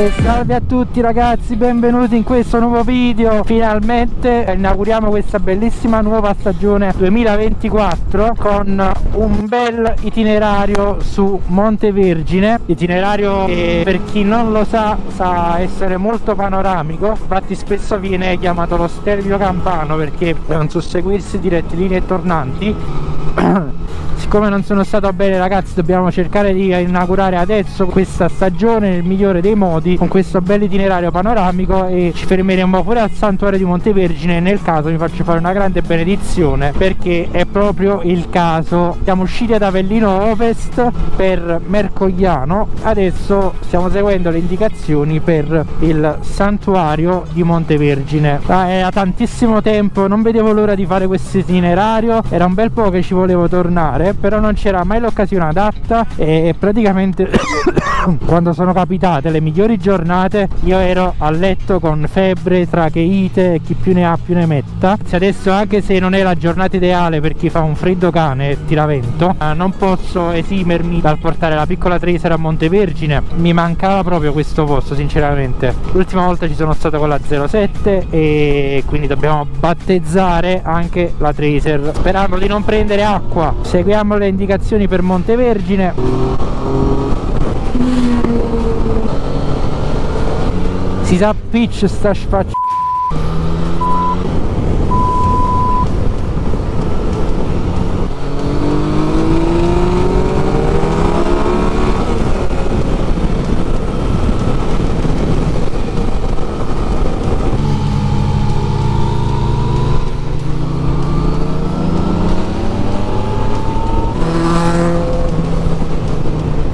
E salve a tutti ragazzi, benvenuti in questo nuovo video. Finalmente inauguriamo questa bellissima nuova stagione 2024 con un bel itinerario su Monte Vergine, itinerario che per chi non lo sa essere molto panoramico. Infatti spesso viene chiamato lo Stelvio Campano perché è un susseguirsi di rettilini e tornanti. Siccome non sono stato bene ragazzi, dobbiamo cercare di inaugurare adesso questa stagione nel migliore dei modi con questo bel itinerario panoramico, e ci fermeremo pure al santuario di Monte Vergine. Nel caso vi faccio fare una grande benedizione perché è proprio il caso. Siamo usciti ad Avellino Ovest per Mercogliano, adesso stiamo seguendo le indicazioni per il santuario di Monte Vergine. Era tantissimo tempo, non vedevo l'ora di fare questo itinerario, era un bel po' che ci volevo tornare, però non c'era mai l'occasione adatta e praticamente quando sono capitate le migliori giornate io ero a letto con febbre, tracheite e chi più ne ha più ne metta. Se adesso, anche se non è la giornata ideale per chi fa un freddo cane e tiravento, non posso esimermi dal portare la piccola Tracer a Monte Vergine. Mi mancava proprio questo posto sinceramente. L'ultima volta ci sono stato con la 07 e quindi dobbiamo battezzare anche la Tracer sperando di non prendere acqua. Seguiamo le indicazioni per Monte Vergine. Si sa pitch sta sfaccia.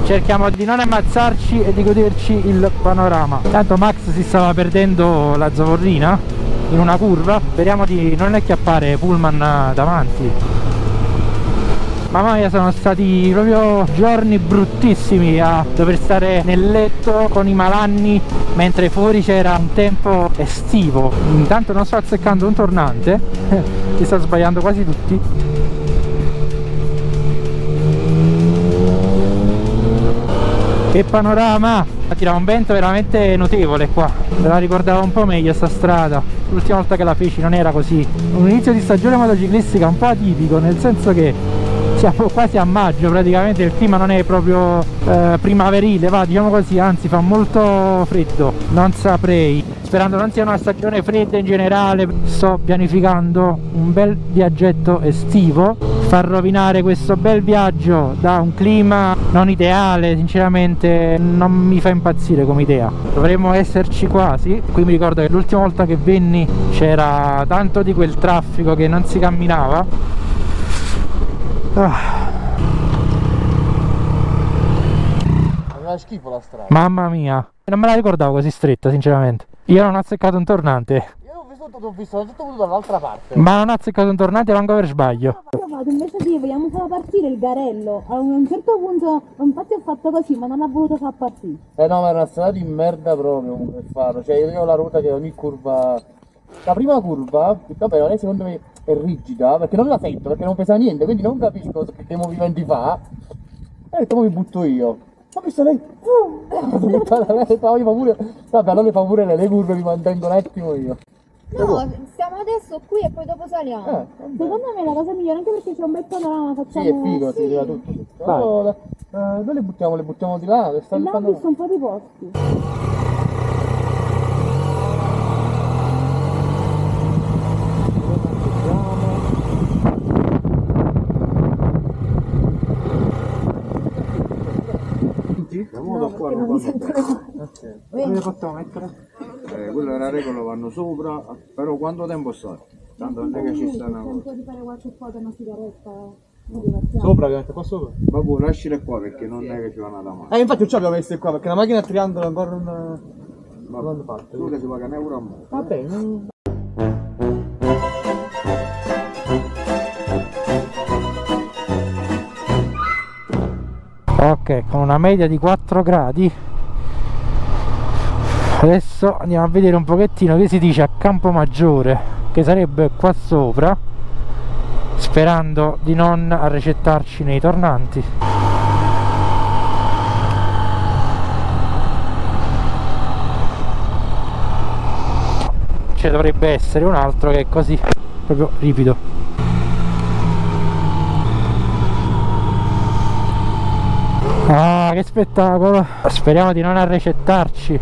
Cerchiamo di non ammazzarci e di goderci il panorama. Tanto Max si stava perdendo la zavorrina in una curva, speriamo di non acchiappare pullman davanti. Mamma mia, sono stati proprio giorni bruttissimi a dover stare nel letto con i malanni mentre fuori c'era un tempo estivo. Intanto non sto azzeccando un tornante, si sta sbagliando quasi tutti. Che panorama! Tira un vento veramente notevole qua, me la ricordavo un po' meglio sta strada. L'ultima volta che la feci non era così. Un inizio di stagione motociclistica un po' atipico, nel senso che siamo quasi a maggio praticamente, il clima non è proprio primaverile, va, diciamo così, anzi fa molto freddo, non saprei. Sperando non sia una stagione fredda in generale, sto pianificando un bel viaggetto estivo. Far rovinare questo bel viaggio da un clima non ideale sinceramente non mi fa impazzire come idea. Dovremmo esserci quasi. Qui mi ricordo che l'ultima volta che venni c'era tanto di quel traffico che non si camminava. Era schifo la strada. Mamma mia, non me la ricordavo così stretta sinceramente. Io non ho azzeccato un tornante. Ho visto tutto dall'altra parte, ma non ha azzeccato un tornante manco per sbaglio. Invece sì, vogliamo far partire il garello a un certo punto, infatti ho fatto così ma non l'ha voluto far partire. Eh no, ma era una strada di merda proprio per farlo, cioè io ho la ruota che ogni curva, la prima curva, vabbè, non è, secondo me è rigida perché non la sento, perché non pesa niente, quindi non capisco che movimenti fa e come mi butto io. Ma questa lei, vabbè, allora le fa pure le curve, mi mantengo un attimo io. No, stiamo adesso qui e poi dopo saliamo. Secondo me è la cosa migliore anche perché c'è un bel panorama, facciamo. Sì, è figo, si vede tutto. Allora, noi le buttiamo di là, sta là ho visto un po' di posti. No, perché non mi sento le mani. Dove le facciamo mettere? Quello era regolo, vanno sopra, però quanto tempo sta? Tanto non è che ci sta una cosa. Tempo di fare qualche foto, una sigaretta, sopra, che qua sopra? Vabbè, lasciale qua perché non è che ci vanno da mano. Infatti non ce l'abbiamo messo qua perché la macchina triandola ancora non fatta. Tu che si paga un euro a mano. Va bene. Ok, con una media di 4 gradi. Adesso andiamo a vedere un pochettino che si dice a Campo Maggiore, che sarebbe qua sopra, sperando di non arrecettarci nei tornanti. ce ne dovrebbe essere un altro che è così proprio ripido. Ah, che spettacolo! Speriamo di non arrecettarci,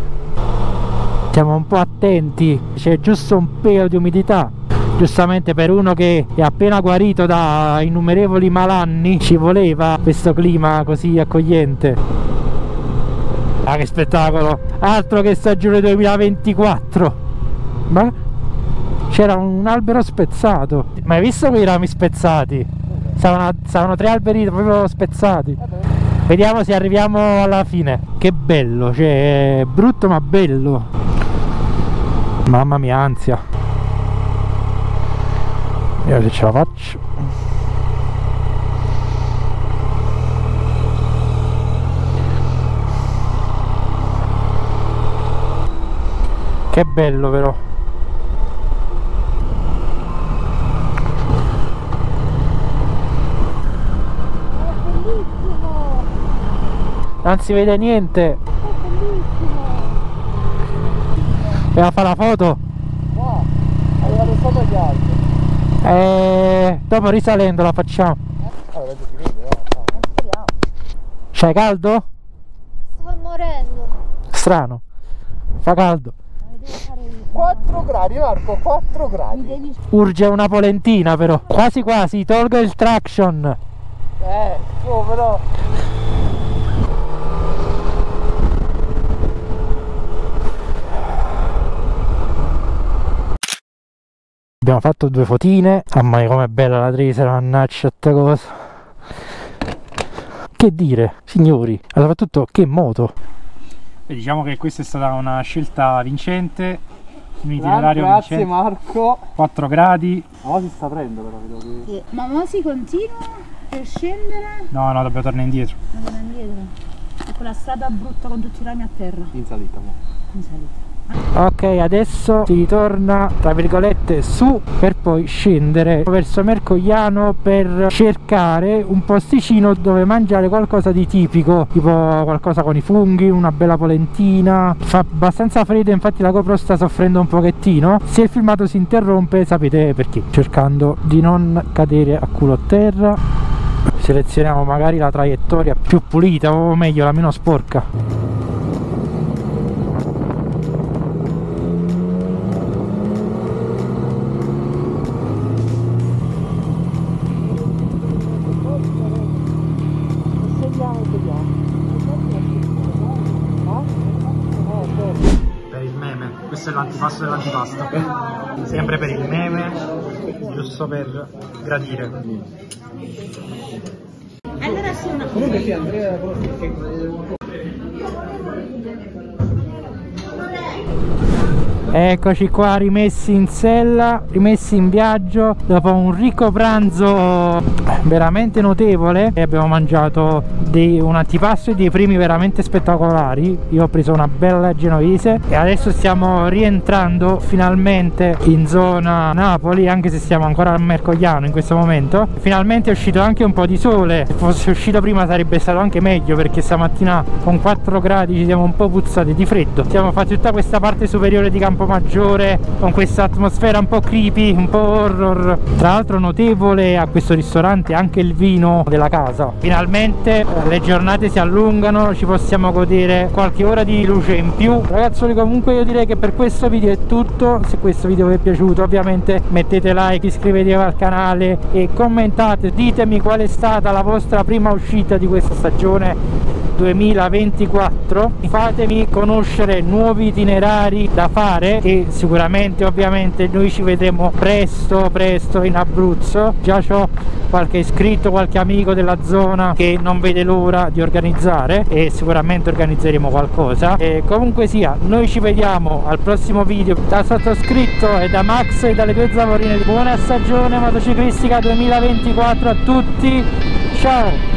stiamo un po' attenti, c'è giusto un pelo di umidità. Giustamente per uno che è appena guarito da innumerevoli malanni ci voleva questo clima così accogliente. Ah, che spettacolo, altro che stagione 2024. Ma c'era un albero spezzato, ma hai visto quei rami spezzati? Stavano tre alberi proprio spezzati. Vediamo se arriviamo alla fine. Che bello, cioè brutto ma bello. Mamma mia, ansia. Vediamo se ce la faccio. Che bello però. Non si vede niente. È bellissimo. E fa la foto? No, arrivato sopra gli altri. Dopo risalendo la facciamo. C'hai caldo? Sto morendo. Strano. Fa caldo. 4 gradi Marco, 4 gradi. Urge una polentina però. Quasi quasi, tolgo il traction. Tu però. Abbiamo fatto due fotine. Mamma mia, com'è bella la Tracer, mannaggia sta cosa. Che dire, signori, soprattutto che moto. E diciamo che questa è stata una scelta vincente, un itinerario vincente. Grazie Marco. 4 gradi. Ma si sta aprendo però, vedo che... sì. Ma mo si continua per scendere? No, no, dobbiamo tornare indietro. Tornare indietro. È quella strada brutta con tutti i rami a terra. In salita mo. In salita. Ok, adesso si ritorna tra virgolette su per poi scendere verso Mercogliano per cercare un posticino dove mangiare qualcosa di tipico, tipo qualcosa con i funghi, una bella polentina. Fa abbastanza freddo, infatti la GoPro sta soffrendo un pochettino. Se il filmato si interrompe sapete perché, cercando di non cadere a culo a terra. Selezioniamo magari la traiettoria più pulita, o meglio la meno sporca. L'antipasto dell'antipasto, sempre per il meme, giusto per gradire. Allora sono comunque sì, Andrea eccoci qua, rimessi in sella, rimessi in viaggio dopo un ricco pranzo veramente notevole. E abbiamo mangiato un antipasto e dei primi veramente spettacolari. Io ho preso una bella genovese e adesso stiamo rientrando finalmente in zona Napoli, anche se siamo ancora a Mercogliano in questo momento. Finalmente è uscito anche un po' di sole, se fosse uscito prima sarebbe stato anche meglio, perché stamattina con 4 gradi ci siamo un po' puzzati di freddo. Siamo fatti tutta questa parte superiore di Campo Maggiore con questa atmosfera un po' creepy, un po' horror. Tra l'altro notevole a questo ristorante anche il vino della casa. Finalmente le giornate si allungano, ci possiamo godere qualche ora di luce in più. Ragazzoli, comunque io direi che per questo video è tutto. Se questo video vi è piaciuto ovviamente mettete like, iscrivetevi al canale e commentate, ditemi qual è stata la vostra prima uscita di questa stagione 2024, fatemi conoscere nuovi itinerari da fare e sicuramente ovviamente noi ci vedremo presto in Abruzzo. Già c'ho qualche iscritto, qualche amico della zona che non vede l'ora di organizzare e sicuramente organizzeremo qualcosa. E comunque sia, noi ci vediamo al prossimo video da sottoscritto e da Max e dalle due zavorine. Buona stagione motociclistica 2024 a tutti, ciao!